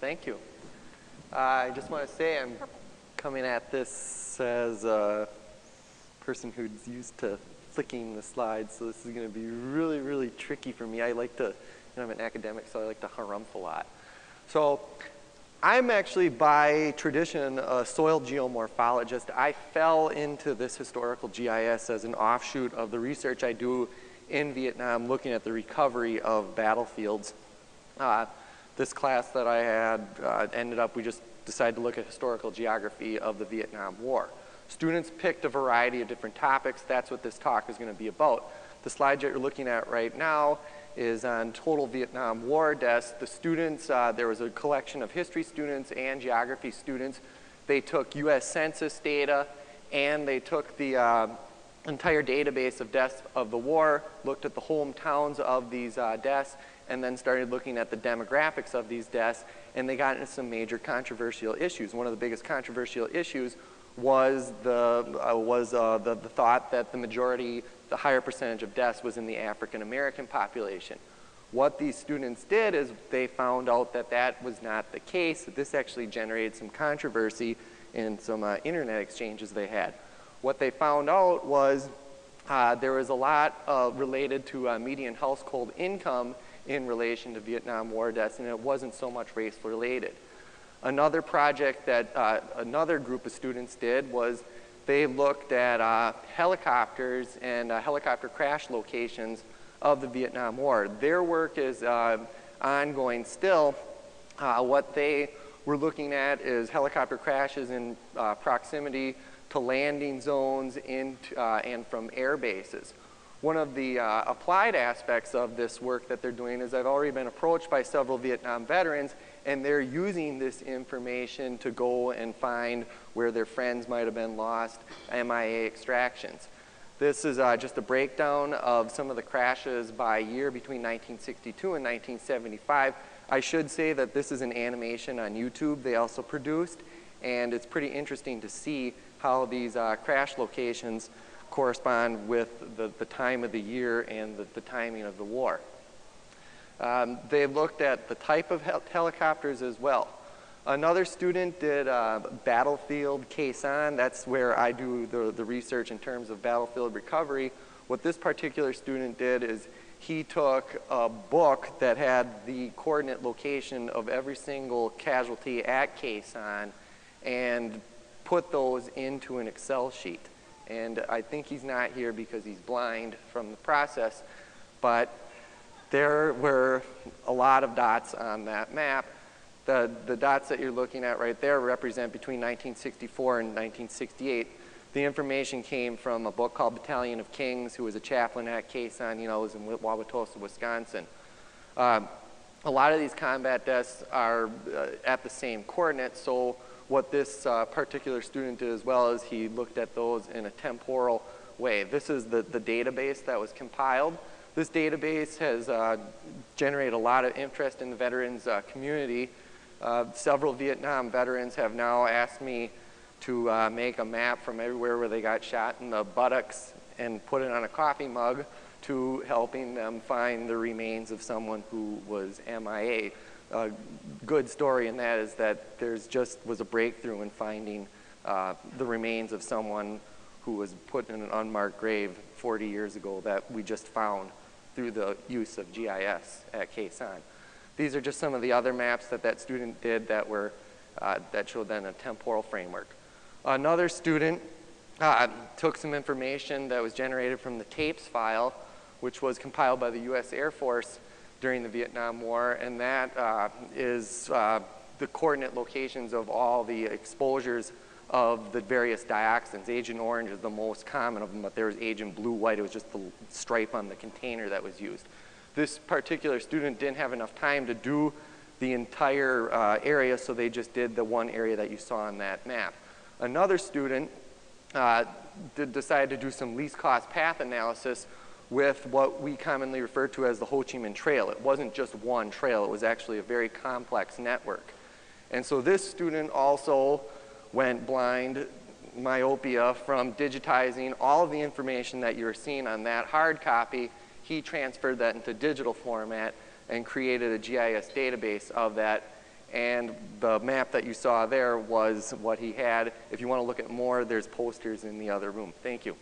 Thank you. I just want to say I'm coming at this as a person who's used to flicking the slides, so this is going to be really, really tricky for me. I like to, I'm an academic, so I like to harumph a lot. So I'm actually, by tradition, a soil geomorphologist. I fell into this historical GIS as an offshoot of the research I do in Vietnam, looking at the recovery of battlefields. This class that I had ended up, we just decided to look at historical geography of the Vietnam War. Students picked a variety of different topics. That's what this talk is going to be about. The slide that you're looking at right now is on total Vietnam War deaths. The students, there was a collection of history students and geography students. They took US Census data and they took the entire database of deaths of the war, looked at the hometowns of these deaths, and then started looking at the demographics of these deaths, and they got into some major controversial issues. One of the biggest controversial issues was the thought that the majority, the higher percentage of deaths was in the African American population. What these students did is they found out that that was not the case. This actually generated some controversy in some internet exchanges they had. What they found out was there was a lot related to median household income in relation to Vietnam War deaths, and it wasn't so much race related. Another project that another group of students did was they looked at helicopters and helicopter crash locations of the Vietnam War. Their work is ongoing still. What they were looking at is helicopter crashes in proximity to landing zones and from air bases. One of the applied aspects of this work that they're doing is I've already been approached by several Vietnam veterans, and they're using this information to go and find where their friends might have been lost, MIA extractions. This is just a breakdown of some of the crashes by year between 1962 and 1975. I should say that this is an animation on YouTube they also produced, and it's pretty interesting to see how these crash locations correspond with the time of the year and the timing of the war. They looked at the type of helicopters as well. Another student did battlefield Khe Sanh. That's where I do the research in terms of battlefield recovery. What this particular student did is he took a book that had the coordinate location of every single casualty at Khe Sanh and put those into an Excel sheet. And I think he's not here because he's blind from the process, but there were a lot of dots on that map. The dots that you're looking at right there represent between 1964 and 1968. The information came from a book called Battalion of Kings, who was a chaplain at Khe Sanh, it was in Wauwatosa, Wisconsin. A lot of these combat deaths are at the same coordinates, so what this particular student did as well is he looked at those in a temporal way. This is the database that was compiled. This database has generated a lot of interest in the veterans community. Several Vietnam veterans have now asked me to make a map from everywhere where they got shot in the buttocks and put it on a coffee mug to helping them find the remains of someone who was MIA. A good story in that is that there's was a breakthrough in finding the remains of someone who was put in an unmarked grave 40 years ago that we just found through the use of GIS at Khe Sanh. These are just some of the other maps that that student did that were that showed then a temporal framework. Another student took some information that was generated from the tapes file, which was compiled by the U.S. Air Force during the Vietnam War, and that is the coordinate locations of all the exposures of the various dioxins. Agent Orange is the most common of them, but there was Agent Blue, White. It was just the stripe on the container that was used. This particular student didn't have enough time to do the entire area, so they just did the one area that you saw on that map. Another student decided to do some least cost path analysis with what we commonly refer to as the Ho Chi Minh Trail. It wasn't just one trail, it was actually a very complex network. And so this student also went blind, myopia, from digitizing all of the information that you were seeing on that hard copy. He transferred that into digital format and created a GIS database of that, And the map that you saw there was what he had. If you want to look at more, there's posters in the other room. Thank you.